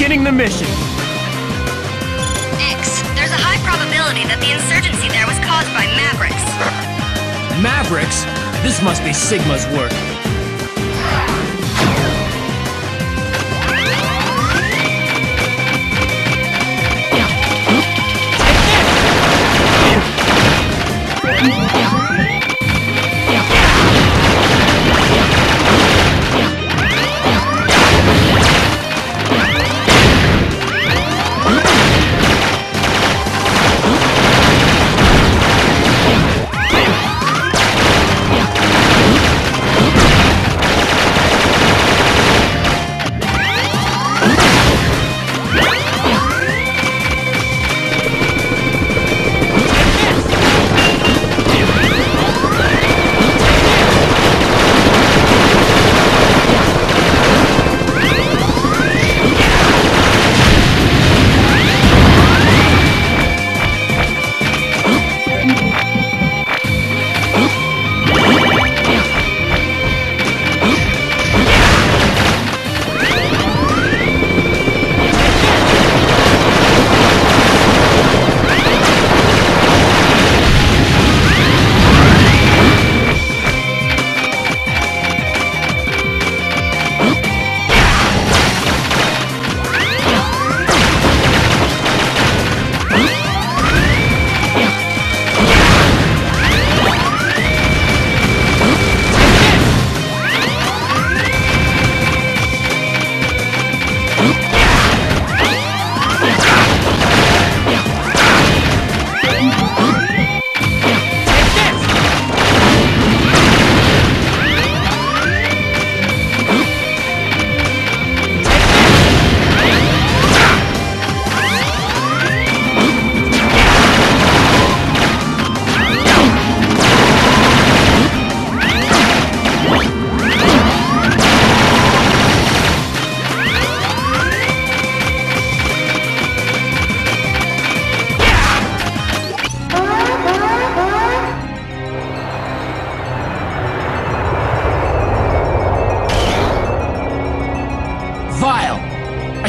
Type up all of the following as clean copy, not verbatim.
beginning the mission. X, there's a high probability that the insurgency there was caused by Mavericks. Mavericks? This must be Sigma's work.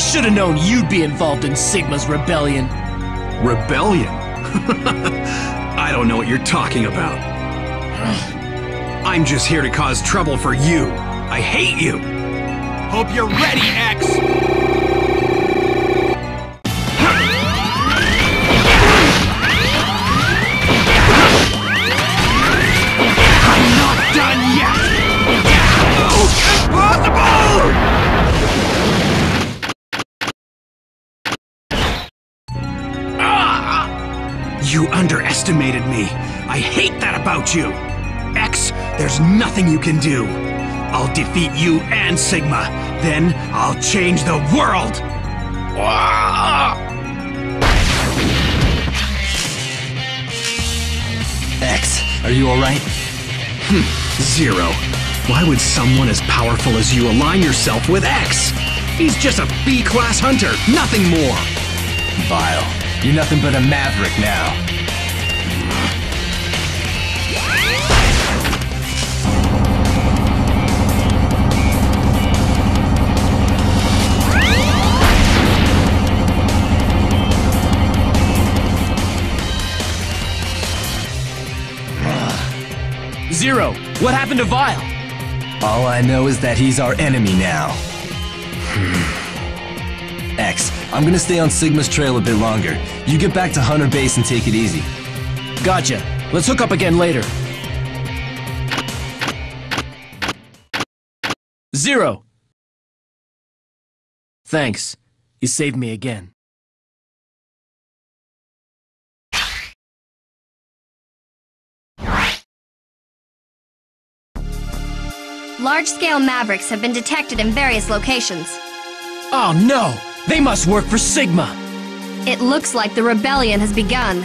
Should've known you'd be involved in Sigma's rebellion. Rebellion? I don't know what you're talking about. I'm just here to cause trouble for you. I hate you. Hope you're ready, X! You underestimated me. I hate that about you. X, there's nothing you can do. I'll defeat you and Sigma. Then I'll change the world. X, are you alright? Zero. Why would someone as powerful as you align yourself with X? He's just a B-class hunter, nothing more. Vile. You're nothing but a maverick now. Zero, what happened to Vile? All I know is that he's our enemy now. X, I'm gonna stay on Sigma's trail a bit longer. You get back to Hunter Base and take it easy. Gotcha. Let's hook up again later. Zero! Thanks. You saved me again. Large-scale Mavericks have been detected in various locations. Oh no! They must work for Sigma! It looks like the rebellion has begun.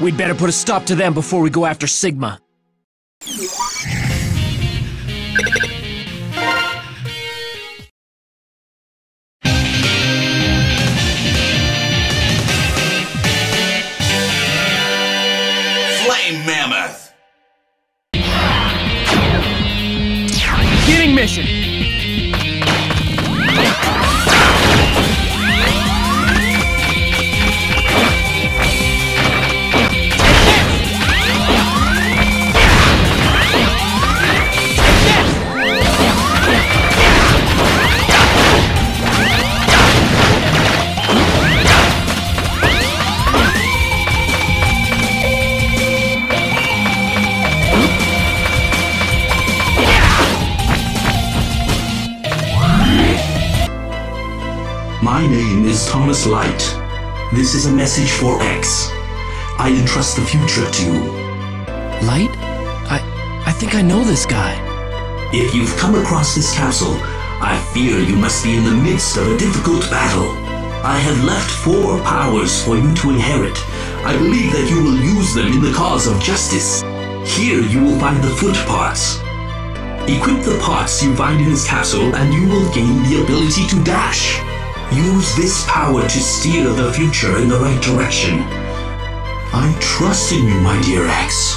We'd better put a stop to them before we go after Sigma. Flame Mammoth! Beginning mission! My name is Thomas Light. This is a message for X. I entrust the future to you. Light? I think I know this guy. If you've come across this capsule, I fear you must be in the midst of a difficult battle. I have left 4 powers for you to inherit. I believe that you will use them in the cause of justice. Here you will find the foot parts. Equip the parts you find in this capsule and you will gain the ability to dash. Use this power to steer the future in the right direction. I trust in you, my dear X.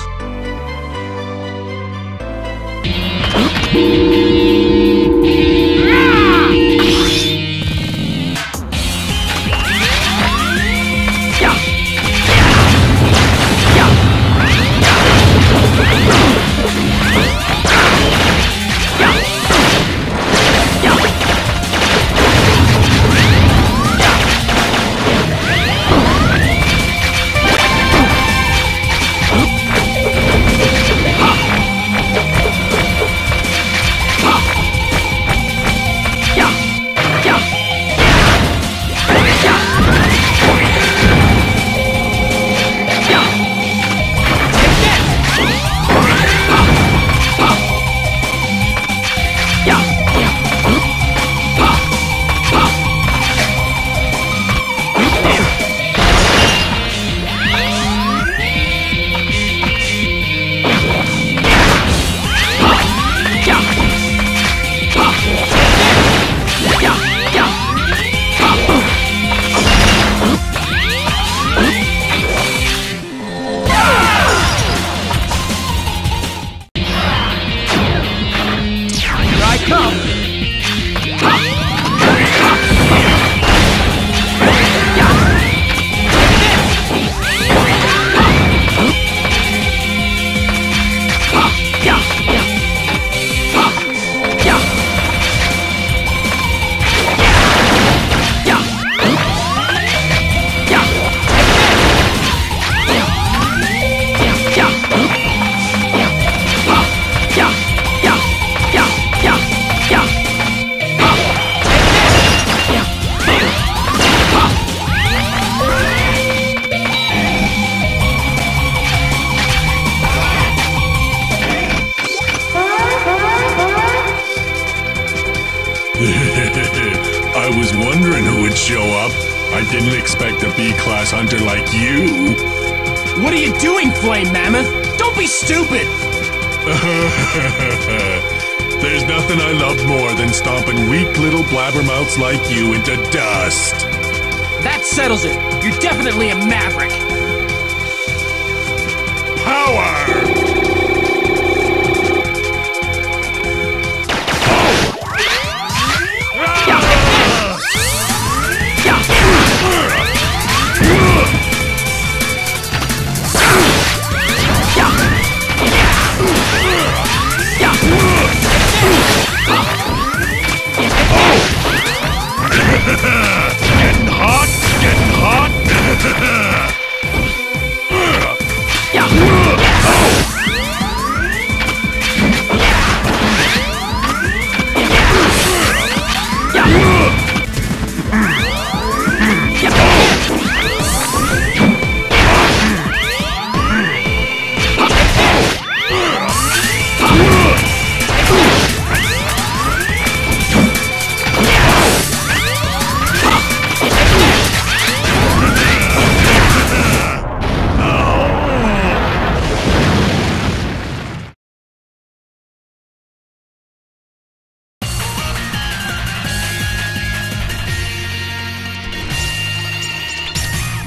I was wondering who would show up. I didn't expect a B-class hunter like you. What are you doing, Flame Mammoth? Don't be stupid! There's nothing I love more than stomping weak little blabbermouths like you into dust. That settles it. You're definitely a maverick. Power!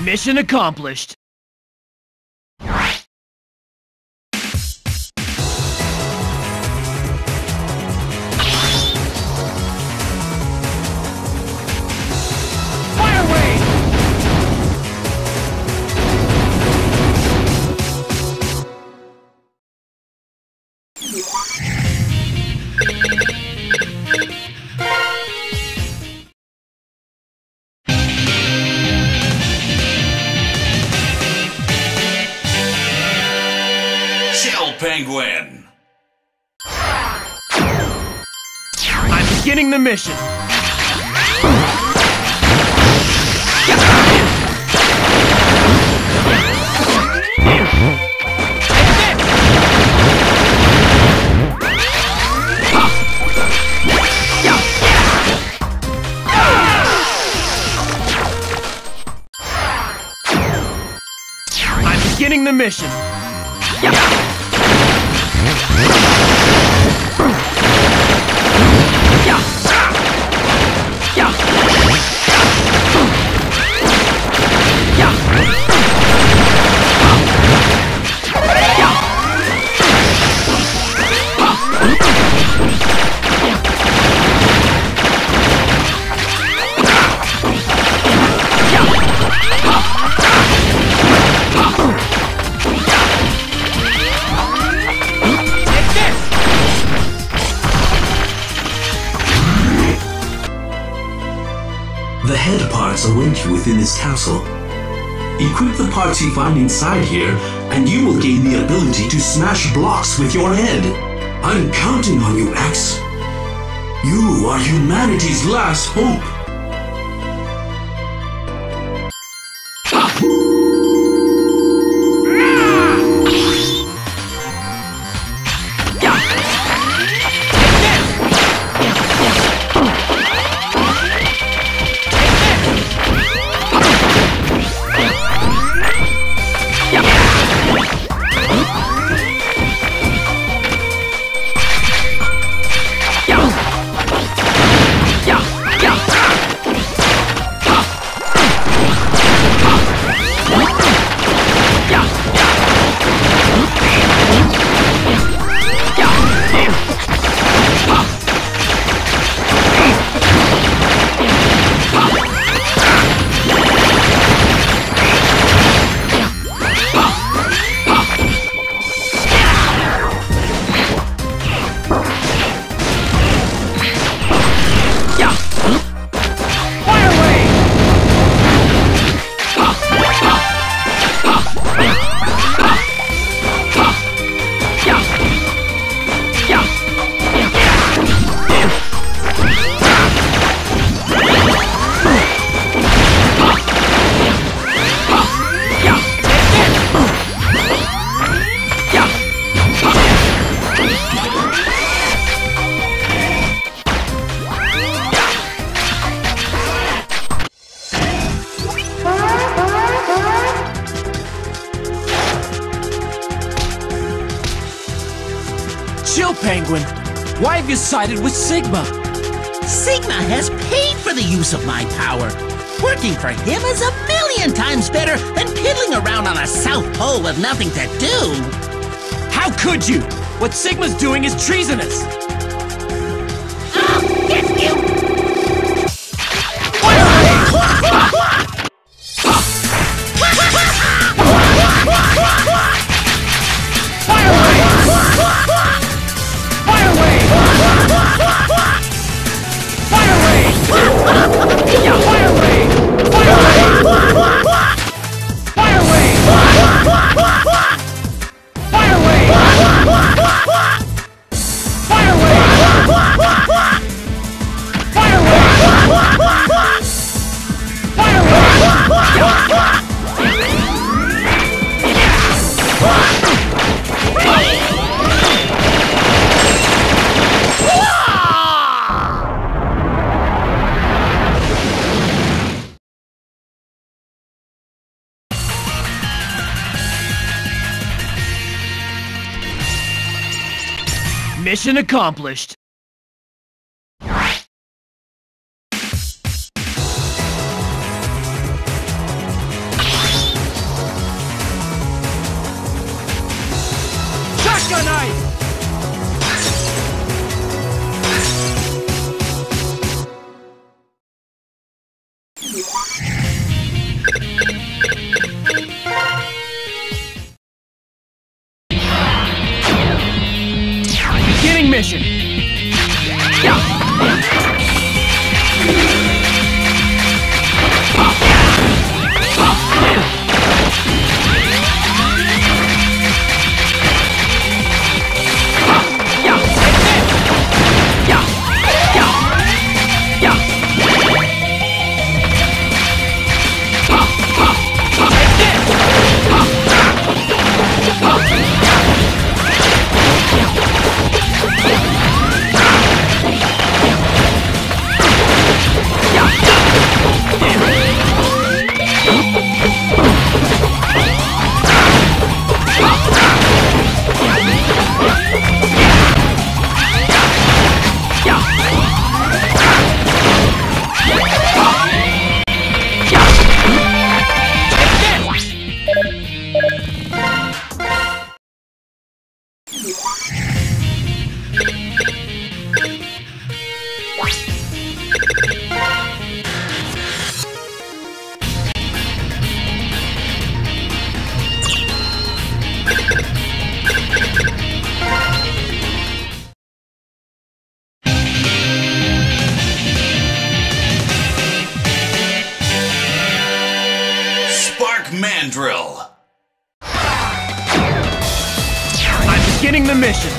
Mission accomplished. Penguin. I'm beginning the mission. Beginning the mission. Await you within this castle. Equip the parts you find inside here, and you will gain the ability to smash blocks with your head. I'm counting on you, X. You are humanity's last hope. Why have you sided with Sigma? Sigma has paid for the use of my power. Working for him is 1,000,000 times better than piddling around on a South Pole with nothing to do. How could you? What Sigma's doing is treasonous. I'll get you! Mission accomplished. Shotgun knife! Mission. Mandrill! I'm beginning the mission!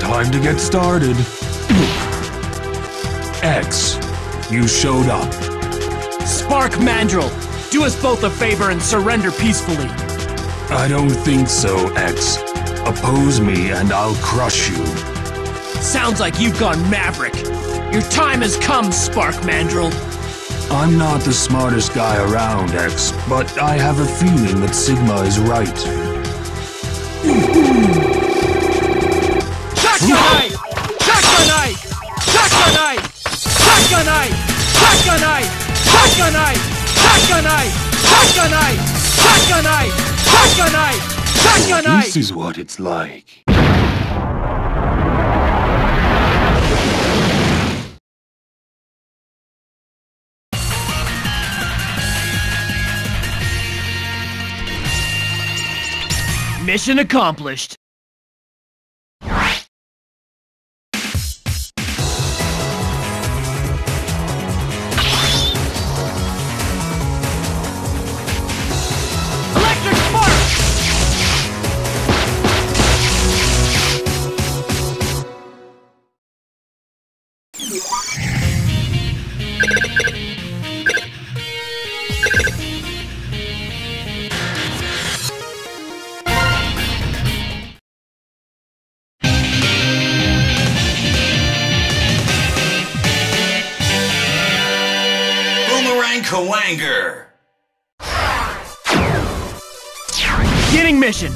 Time to get started. X, you showed up. Spark Mandrill, do us both a favor and surrender peacefully. I don't think so, X. Oppose me and I'll crush you. Sounds like you've gone maverick. Your time has come, Spark Mandrill. I'm not the smartest guy around, X, but I have a feeling that Sigma is right. This is what it's like. Mission accomplished. Electric spark! Kuwanger! Beginning mission!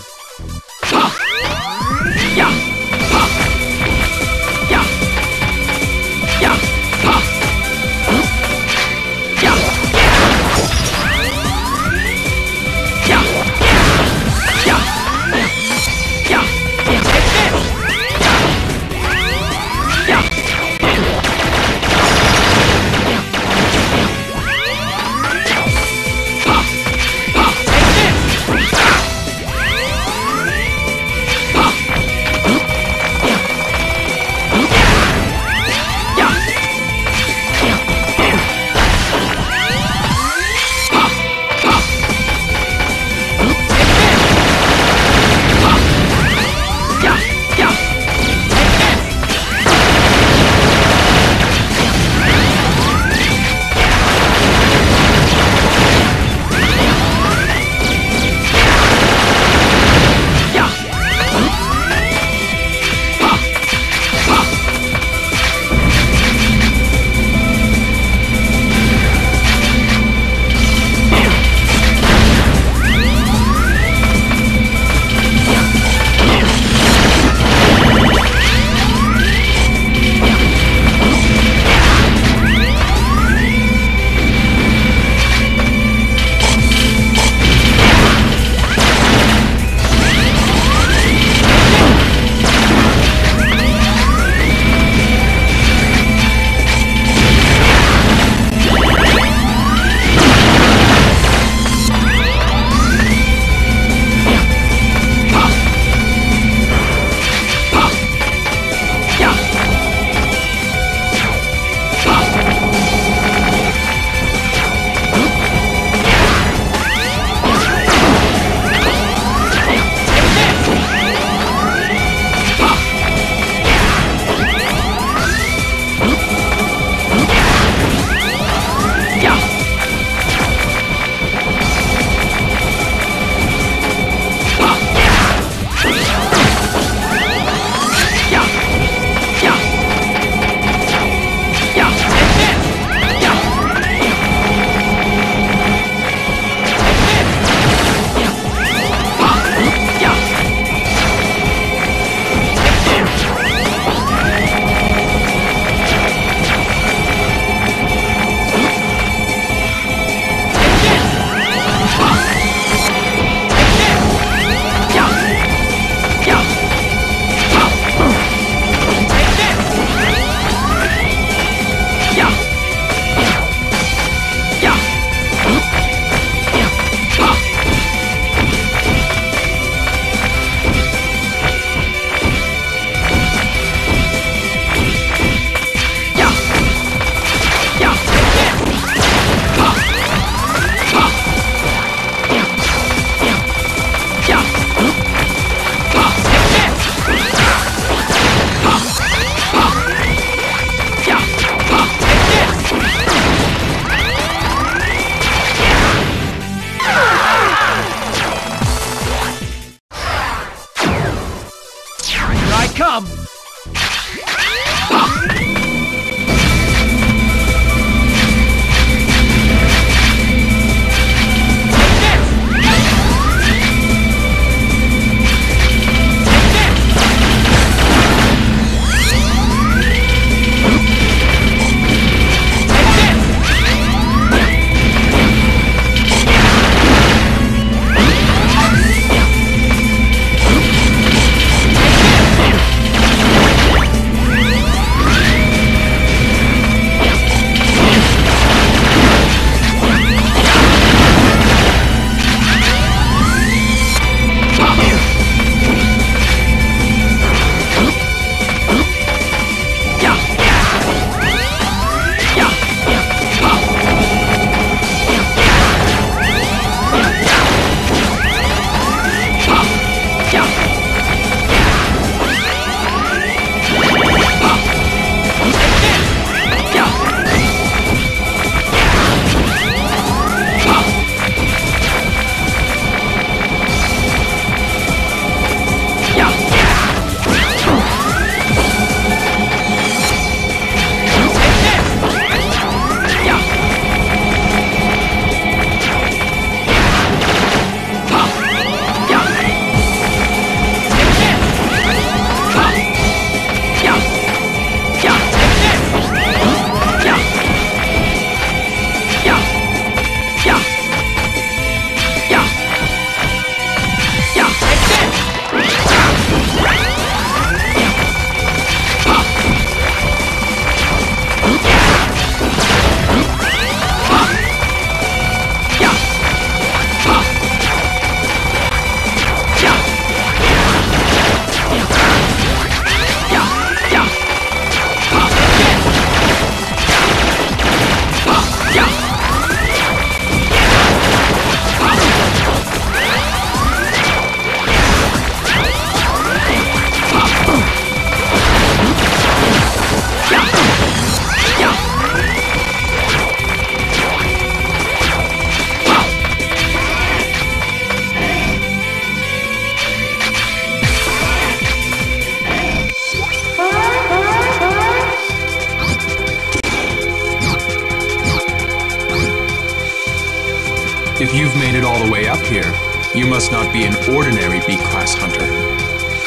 If you've made it all the way up here, you must not be an ordinary B-class hunter.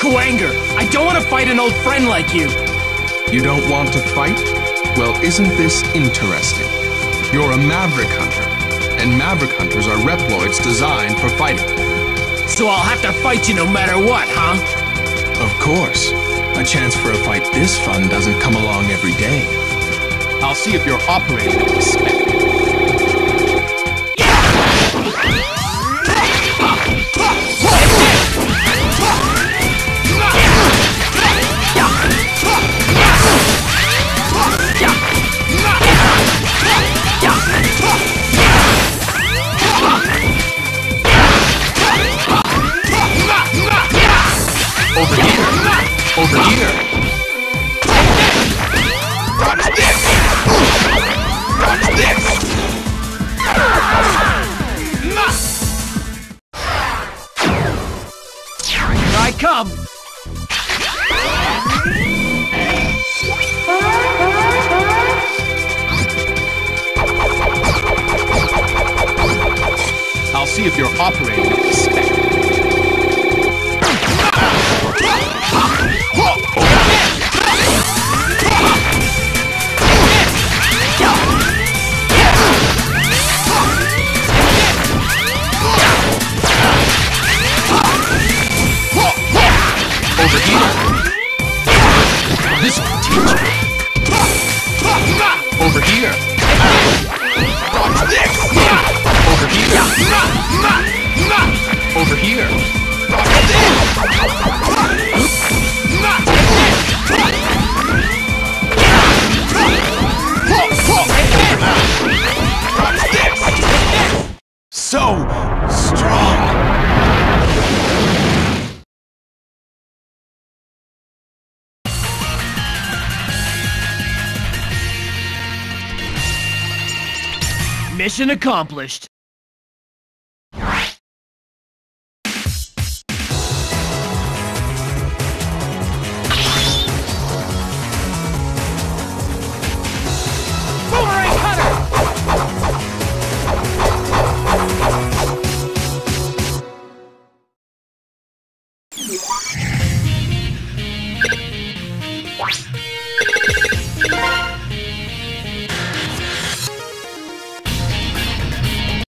Kuwanger, I don't want to fight an old friend like you! You don't want to fight? Well, isn't this interesting? You're a maverick hunter, and maverick hunters are reploids designed for fighting. So I'll have to fight you no matter what, huh? Of course. A chance for a fight this fun doesn't come along every day. I'll see if you're operating with respect. I'll see if you're operating with respect. Mission accomplished.